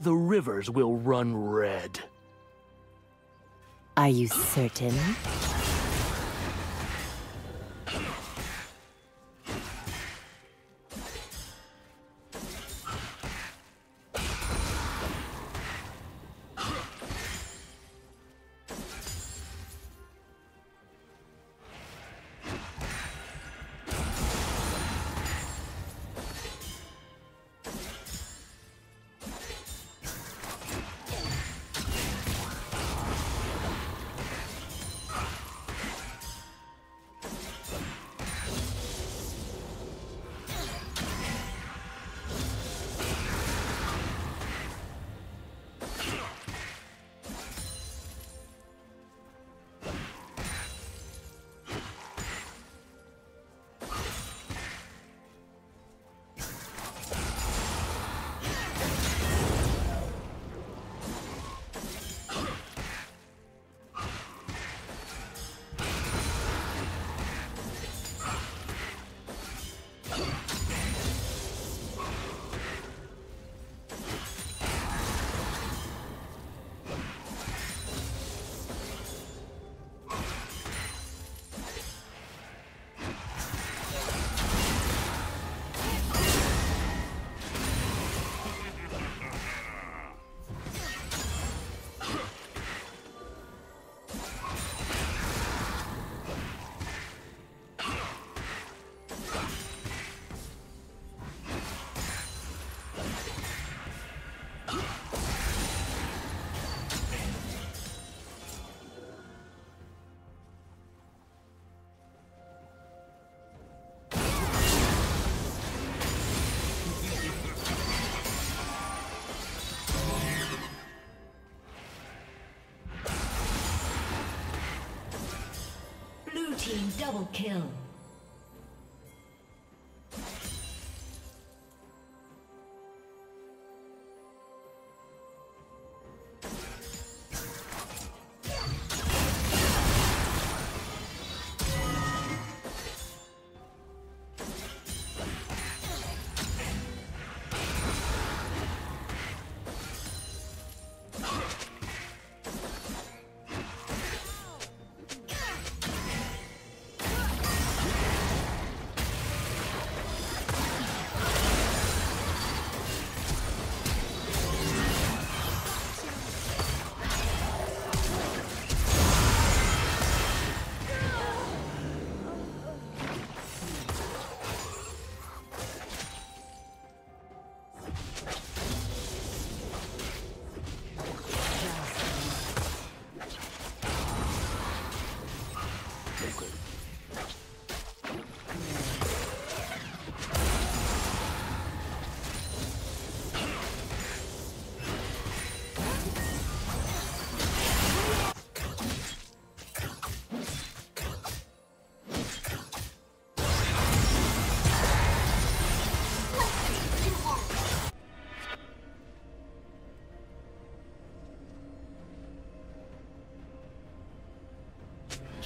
the rivers will run red. Are you certain? Double kill.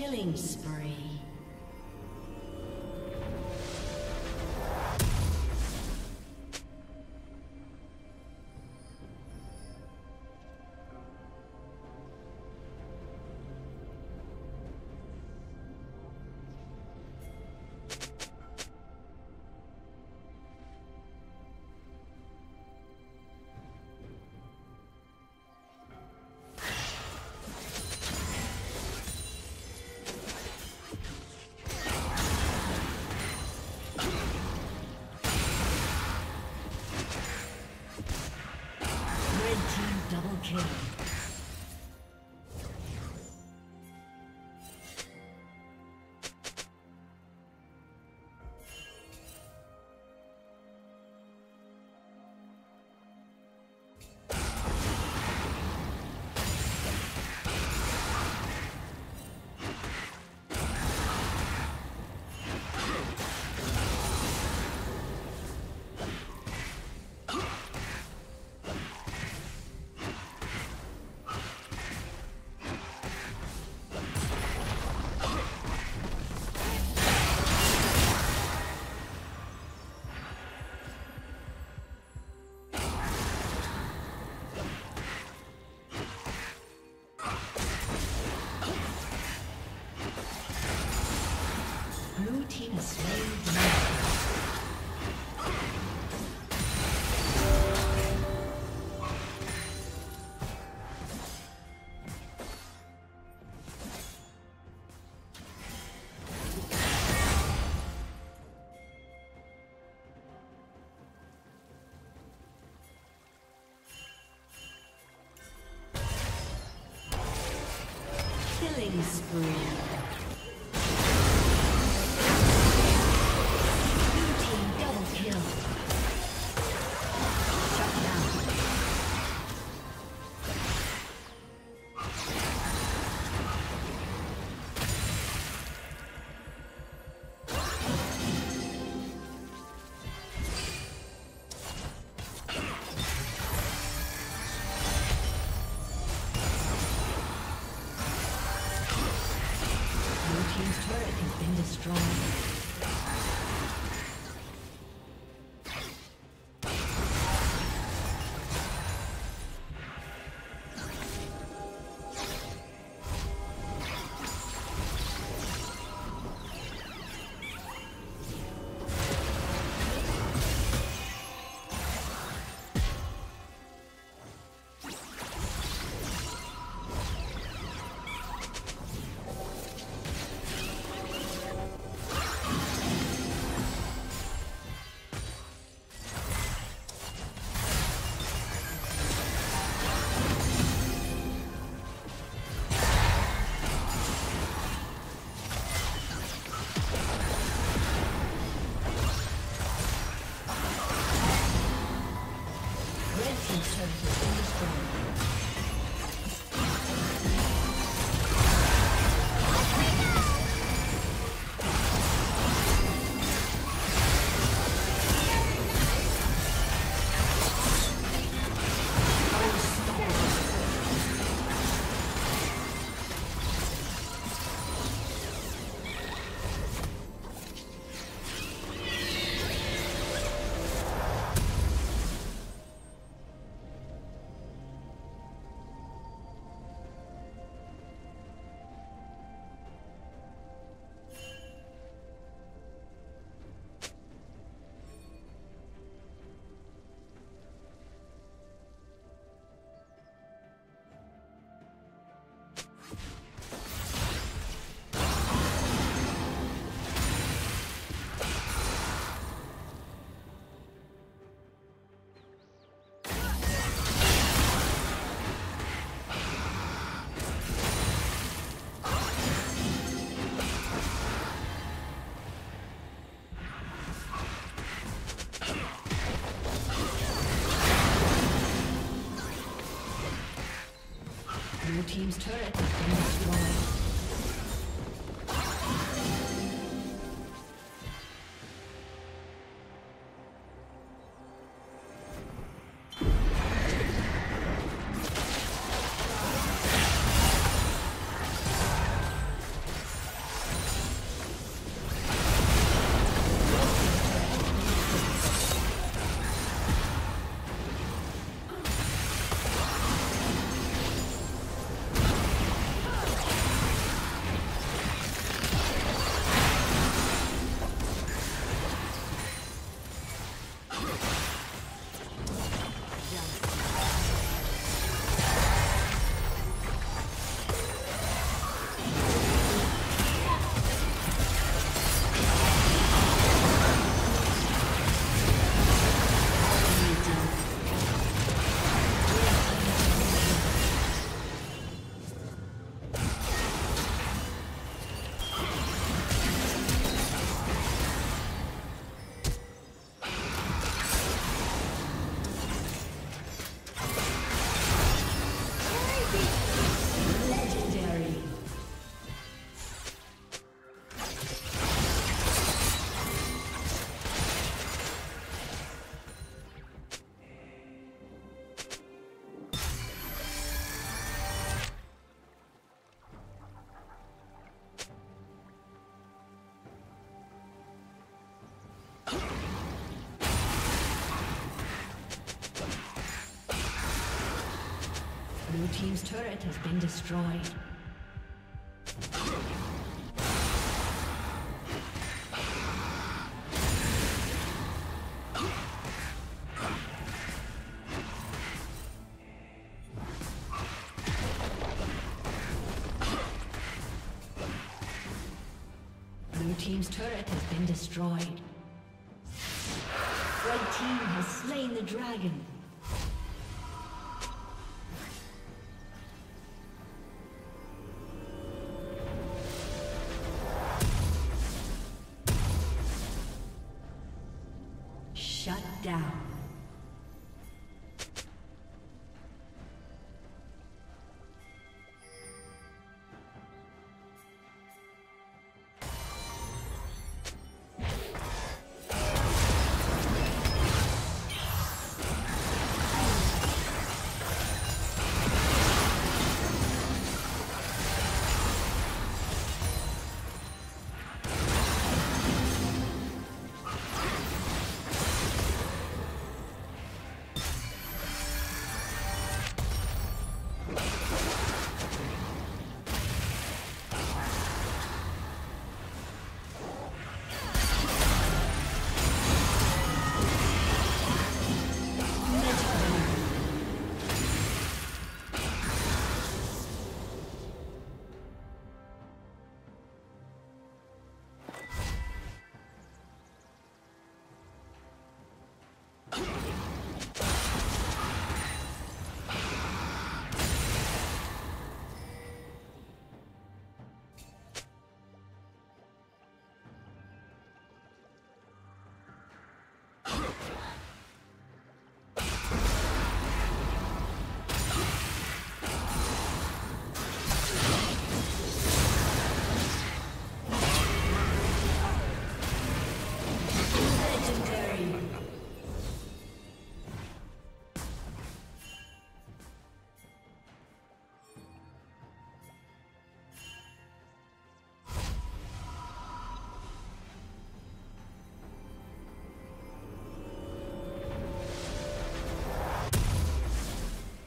Killing spree. Killing spree. Blue team double kill. Shut down. Your team's turret has been destroyed. Blue team's turret has been destroyed. Blue team's turret has been destroyed. Red team has slain the dragon. Shut down.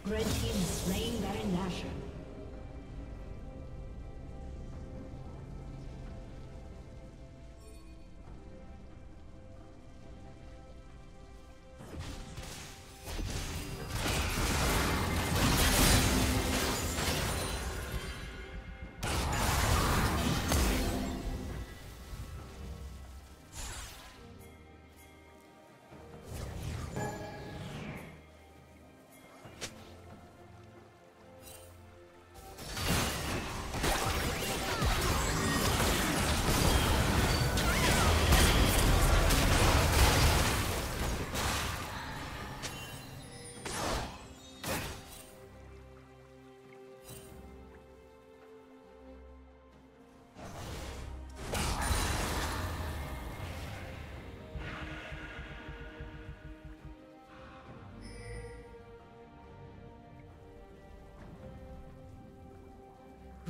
Red team is slaying Baron Nashor.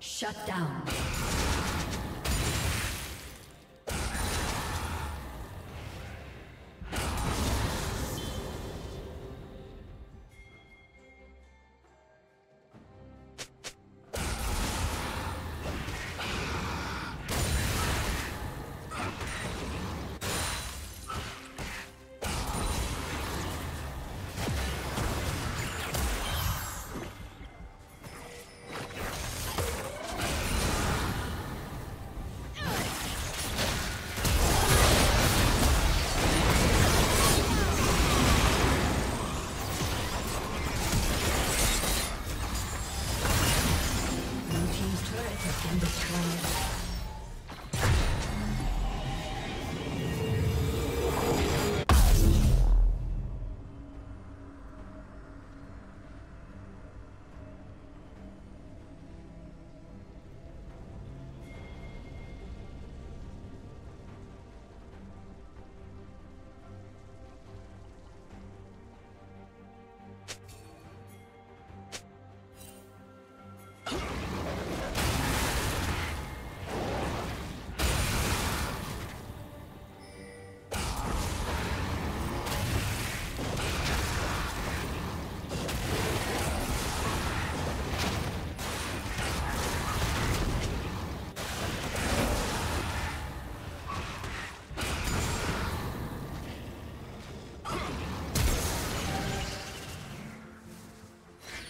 Shut down.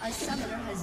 A summoner has